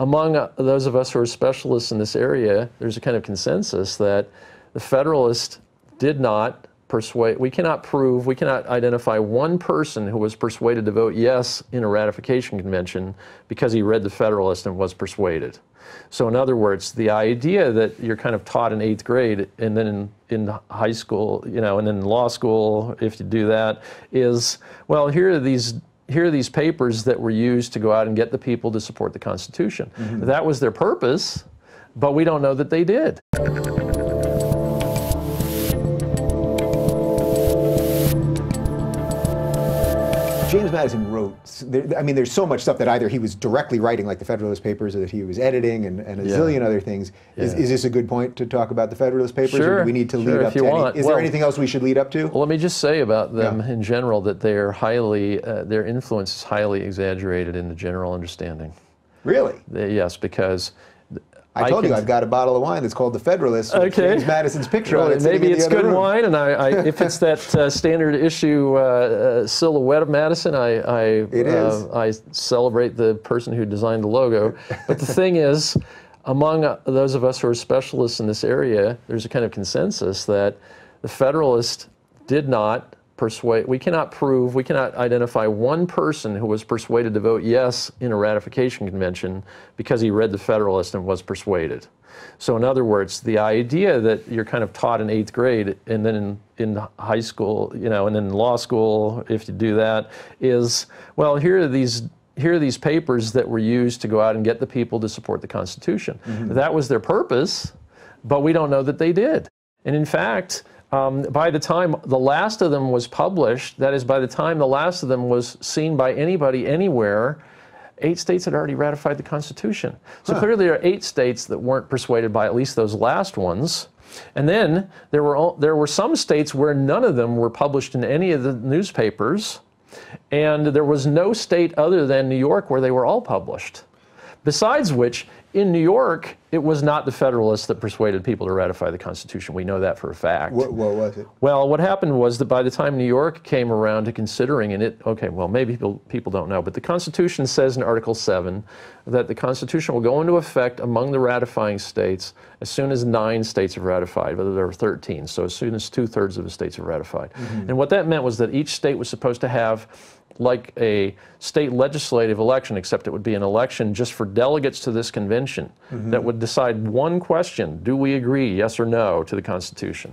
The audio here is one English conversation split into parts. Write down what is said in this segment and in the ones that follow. among those of us who are specialists in this area, there's a kind of consensus that the Federalists did not persuade, we cannot prove, we cannot identify one person who was persuaded to vote yes in a ratification convention because he read the Federalist and was persuaded. So in other words, the idea that you're kind of taught in 8th grade and then in high school, you know, and in law school, if you do that, is, well, here are these papers that were used to go out and get the people to support the Constitution. Mm-hmm. That was their purpose, but we don't know that they did. James Madison wrote, I mean, there's so much stuff that either he was directly writing, like the Federalist Papers, or that he was editing, and a zillion other things. Yeah. Is this a good point to talk about the Federalist Papers, or do we need to lead up to any, is there anything else we should lead up to? Well, let me just say about them in general that they are highly, their influence is highly exaggerated in the general understanding. Really? Yes, because I told you I've got a bottle of wine that's called the Federalist. Okay. James Madison's picture on it. Maybe it's good wine, and if it's that standard issue silhouette of Madison, I celebrate the person who designed the logo. But the thing is, among those of us who are specialists in this area, there's a kind of consensus that the Federalist did not persuade, we cannot prove, we cannot identify one person who was persuaded to vote yes in a ratification convention because he read the Federalist and was persuaded. So in other words, the idea that you're kind of taught in 8th grade and then in high school, you know, and in law school, if you do that, is, well, here are these papers that were used to go out and get the people to support the Constitution. Mm-hmm. That was their purpose, but we don't know that they did. And in fact, by the time the last of them was published, that is, by the time the last of them was seen by anybody anywhere, 8 states had already ratified the Constitution. So clearly there are 8 states that weren't persuaded by at least those last ones. And then there were some states where none of them were published in any of the newspapers, and there was no state other than New York where they were all published. Besides which, in New York, it was not the Federalists that persuaded people to ratify the Constitution. We know that for a fact. What was it? Well, what happened was that by the time New York came around to considering it, okay, well, maybe people don't know, but the Constitution says in Article 7 that the Constitution will go into effect among the ratifying states as soon as 9 states have ratified, whether there were 13, so as soon as 2/3 of the states have ratified. Mm-hmm. And what that meant was that each state was supposed to have like a state legislative election, except it would be an election just for delegates to this convention that would decide one question: do we agree, yes or no, to the Constitution?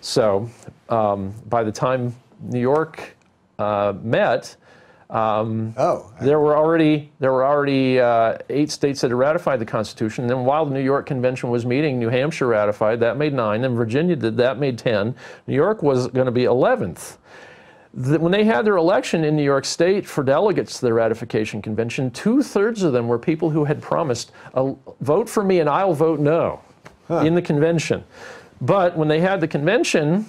So by the time New York met, there were already 8 states that had ratified the Constitution. And then while the New York Convention was meeting, New Hampshire ratified, that made 9, and Virginia did, that made 10. New York was going to be 11th. When they had their election in New York State for delegates to the ratification convention, 2/3 of them were people who had promised, vote for me and I'll vote no in the convention. But when they had the convention,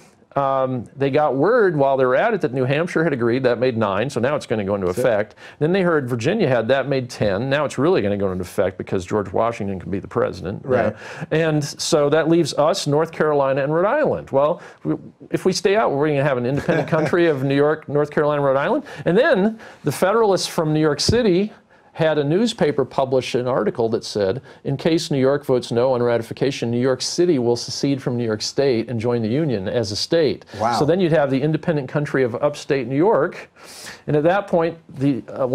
they got word while they were at it that New Hampshire had agreed, that made 9, so now it's going to go into effect. Then they heard Virginia had, that made 10, now it's really going to go into effect because George Washington can be the president. Right. And so that leaves us, North Carolina, and Rhode Island. Well, if we stay out, we're going to have an independent country of New York, North Carolina, Rhode Island. And then the Federalists from New York City had a newspaper publish an article that said, in case New York votes no on ratification, New York City will secede from New York State and join the Union as a state. Wow. So then you'd have the independent country of upstate New York. And at that point,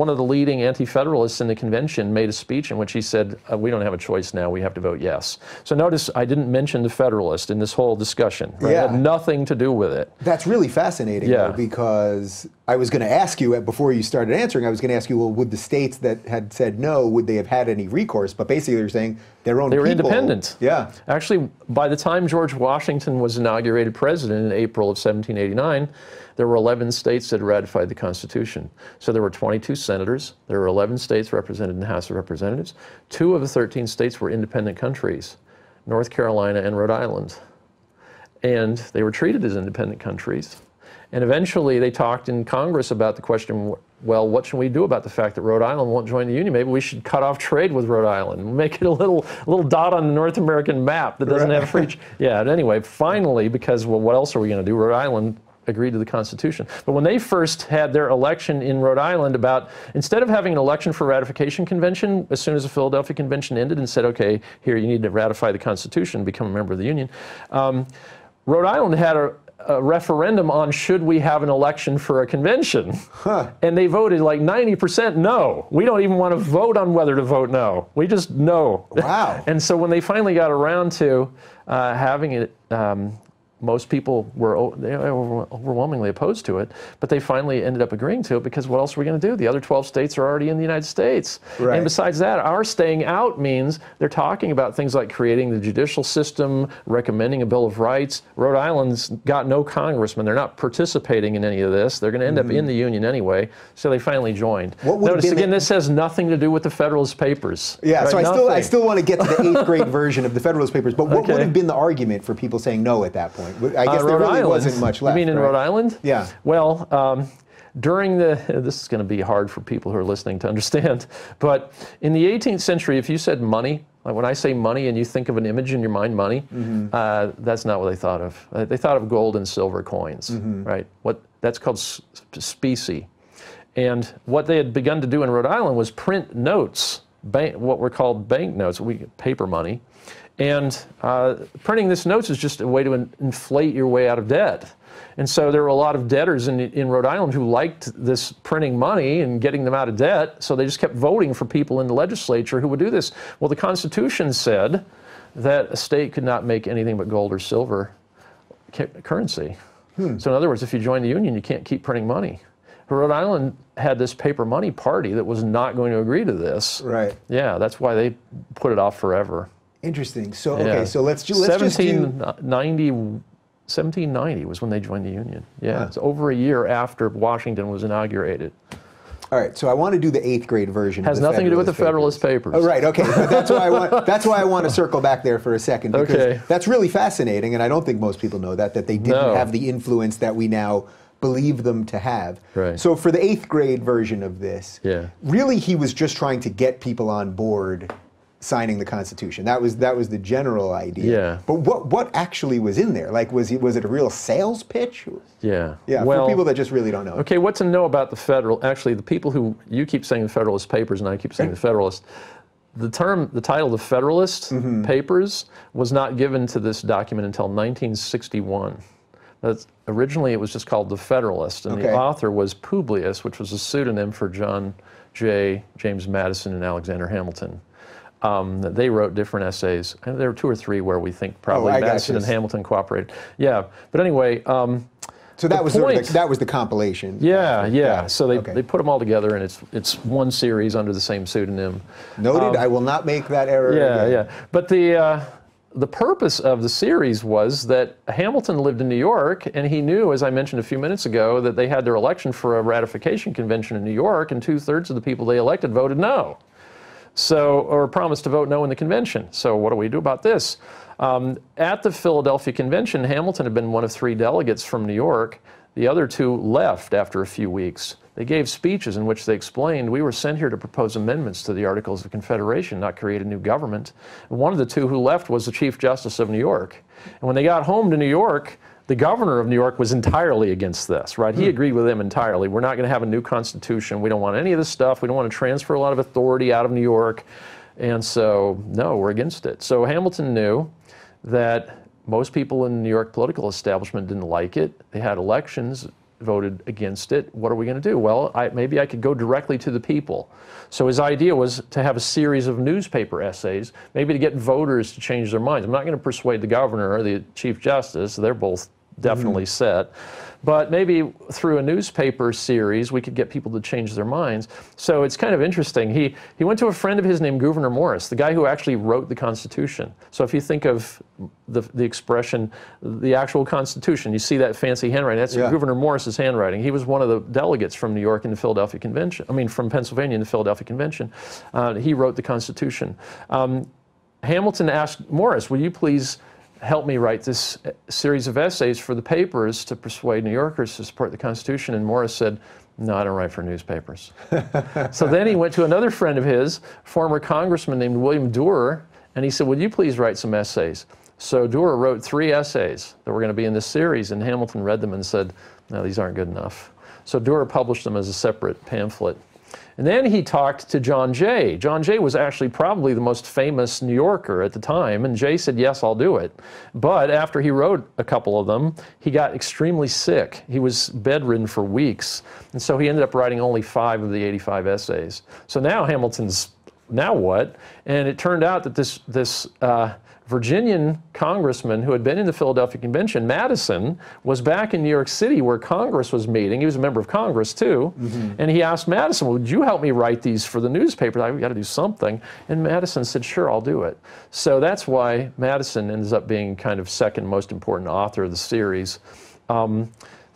one of the leading anti-federalists in the convention made a speech in which he said, we don't have a choice now, we have to vote yes. So notice I didn't mention the Federalist in this whole discussion. Right? Yeah. It had nothing to do with it. That's really fascinating, though, because I was going to ask you, before you started answering, I was going to ask you, well, would the states that had said no, would they have had any recourse? But basically they're saying their own people. They were independent. Yeah. Actually, by the time George Washington was inaugurated president in April of 1789, there were 11 states that ratified the Constitution. So there were 22 senators. There were 11 states represented in the House of Representatives. 2 of the 13 states were independent countries, North Carolina and Rhode Island. And they were treated as independent countries. And eventually they talked in Congress about the question, well, what should we do about the fact that Rhode Island won't join the Union? Maybe we should cut off trade with Rhode Island, make it a little dot on the North American map that doesn't have free. Yeah, anyway, finally, because, well, what else are we going to do? Rhode Island agreed to the Constitution. But when they first had their election in Rhode Island, about, instead of having an election for ratification convention, as soon as the Philadelphia Convention ended and said, okay, here, you need to ratify the Constitution, become a member of the Union, Rhode Island had a referendum on should we have an election for a convention. Huh. And they voted like 90% no. We don't even want to vote on whether to vote no. We just no. Wow. And so when they finally got around to having it, most people were, they were overwhelmingly opposed to it, but they finally ended up agreeing to it because what else are we going to do? The other 12 states are already in the United States. Right. And besides that, our staying out means they're talking about things like creating the judicial system, recommending a Bill of Rights. Rhode Island's got no congressman. They're not participating in any of this. They're going to end up in the Union anyway, so they finally joined. Notice, again, this has nothing to do with the Federalist Papers. Yeah, right? So I still want to get to the 8th grade version of the Federalist Papers, but what would have been the argument for people saying no at that point? I guess there really wasn't much left. You mean in Rhode Island? Yeah. Well, during the, this is going to be hard for people who are listening to understand, but in the 18th century, if you said money, like when I say money and you think of an image in your mind, money, that's not what they thought of. They thought of gold and silver coins, right? That's called specie. And what they had begun to do in Rhode Island was print notes, what were called bank notes, paper money. And printing these notes is just a way to inflate your way out of debt. And so there were a lot of debtors in Rhode Island who liked this printing money and getting them out of debt, so they just kept voting for people in the legislature who would do this. Well, the Constitution said that a state could not make anything but gold or silver currency. So in other words, if you join the Union, you can't keep printing money. Rhode Island had this paper money party that was not going to agree to this. Right. Yeah, that's why they put it off forever. Interesting. So yeah. Okay, so let's just do 1790 was when they joined the Union. Yeah, it's over a year after Washington was inaugurated. All right, so I want to do the 8th grade version. Has nothing to do with the Federalist Papers. Oh, right. Okay, but that's why I want. That's why I want to circle back there for a second. Because that's really fascinating, and I don't think most people know that they didn't have the influence that we now believe them to have. Right. So for the 8th grade version of this, really he was just trying to get people on board signing the Constitution. That was the general idea. Yeah. But what actually was in there? Like was it a real sales pitch? Yeah. Yeah, well, for people that just really don't know. Okay, what to know about the Federal, actually the people who, you keep saying the Federalist Papers and I keep saying the Federalist, the title the Federalist Papers was not given to this document until 1961. Originally it was just called the Federalist, and the author was Publius, which was a pseudonym for John Jay, James Madison, and Alexander Hamilton. They wrote different essays. And there were 2 or 3 where we think probably Madison and Hamilton cooperated. Yeah, but anyway. So that was the compilation. Yeah, yeah. So they put them all together, and it's one series under the same pseudonym. Noted. I will not make that error. Yeah, again. Yeah. But the purpose of the series was that Hamilton lived in New York, and he knew, as I mentioned a few minutes ago, that they had their election for a ratification convention in New York, and 2/3 of the people they elected voted no. So, or promised to vote no in the convention. So what do we do about this? At the Philadelphia Convention, Hamilton had been one of 3 delegates from New York. The other 2 left after a few weeks. They gave speeches in which they explained, we were sent here to propose amendments to the Articles of Confederation, not create a new government. And one of the 2 who left was the Chief Justice of New York. And when they got home to New York, the governor of New York was entirely against this, right? He agreed with them entirely. We're not going to have a new constitution. We don't want any of this stuff. We don't want to transfer a lot of authority out of New York. And so, no, we're against it. So Hamilton knew that most people in the New York political establishment didn't like it. They had elections, voted against it. What are we going to do? Well, maybe I could go directly to the people. So his idea was to have a series of newspaper essays, maybe to get voters to change their minds. I'm not going to persuade the governor or the Chief Justice. They're both definitely set. But maybe through a newspaper series, we could get people to change their minds. So it's kind of interesting. He went to a friend of his named Gouverneur Morris, the guy who actually wrote the Constitution. So if you think of the expression, the actual Constitution, you see that fancy handwriting. That's Gouverneur Morris's handwriting. He was one of the delegates from New York in the Philadelphia Convention. I mean, from Pennsylvania in the Philadelphia Convention. He wrote the Constitution. Hamilton asked Morris, will you please help me write this series of essays for the papers to persuade New Yorkers to support the Constitution? And Morris said, no, I don't write for newspapers. So then he went to another friend of his, former congressman named William Duer, and he said, would you please write some essays? So Duer wrote 3 essays that were going to be in this series, and Hamilton read them and said, no, these aren't good enough. So Duer published them as a separate pamphlet. And then he talked to John Jay. John Jay was actually probably the most famous New Yorker at the time, and Jay said, yes, I'll do it. But after he wrote a couple of them, he got extremely sick. He was bedridden for weeks, and so he ended up writing only 5 of the 85 essays. So now Hamilton's, now what? And it turned out that this Virginian congressman who had been in the Philadelphia Convention, Madison, was back in New York City where Congress was meeting. He was a member of Congress, too. Mm-hmm. And he asked Madison, would you help me write these for the newspaper? We've got to do something. And Madison said, sure, I'll do it. So that's why Madison ends up being kind of second most important author of the series. The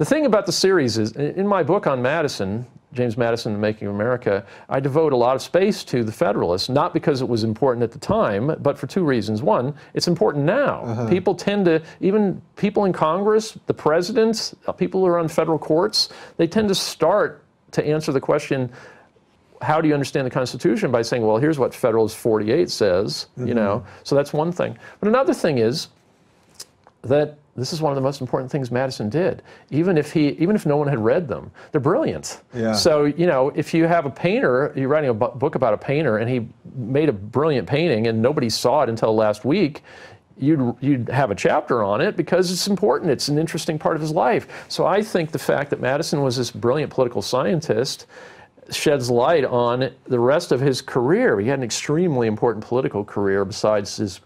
thing about the series is, in my book on Madison, James Madison and Making America, I devote a lot of space to the Federalists, not because it was important at the time, but for 2 reasons. One, it's important now. Uh-huh. People tend to, even people in Congress, the presidents, people who are on federal courts, they tend to start to answer the question, how do you understand the Constitution, by saying, well, here's what Federalist 48 says, mm-hmm. you know, so that's one thing. But another thing is that this is one of the most important things Madison did, even if no one had read them. They're brilliant. Yeah. So, you know, if you have a painter, you're writing a book about a painter, and he made a brilliant painting, and nobody saw it until last week, you'd have a chapter on it because it's important. It's an interesting part of his life. So I think the fact that Madison was this brilliant political scientist sheds light on the rest of his career. He had an extremely important political career besides his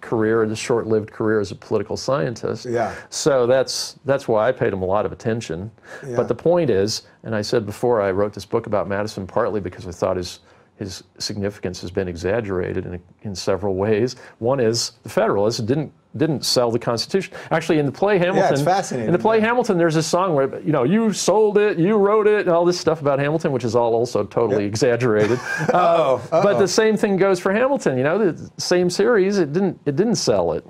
career, the short-lived career as a political scientist. Yeah. So that's why I paid him a lot of attention. Yeah. But the point is, and I said before, I wrote this book about Madison partly because I thought his significance has been exaggerated in several ways. One is the Federalists didn't sell the Constitution. Actually, in the play Hamilton, yeah, it's fascinating. In the play Hamilton, there's a song where, you know, you sold it, you wrote it, and all this stuff about Hamilton, which is all also totally yep. exaggerated. But the same thing goes for Hamilton. You know, the same series, it didn't sell it.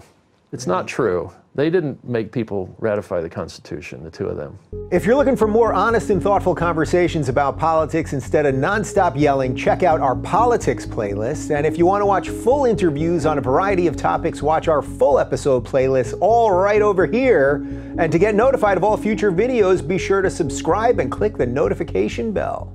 It's yeah. not true. They didn't make people ratify the Constitution, the 2 of them. If you're looking for more honest and thoughtful conversations about politics instead of nonstop yelling, check out our politics playlist. And if you want to watch full interviews on a variety of topics, watch our full episode playlist all right over here. And to get notified of all future videos, be sure to subscribe and click the notification bell.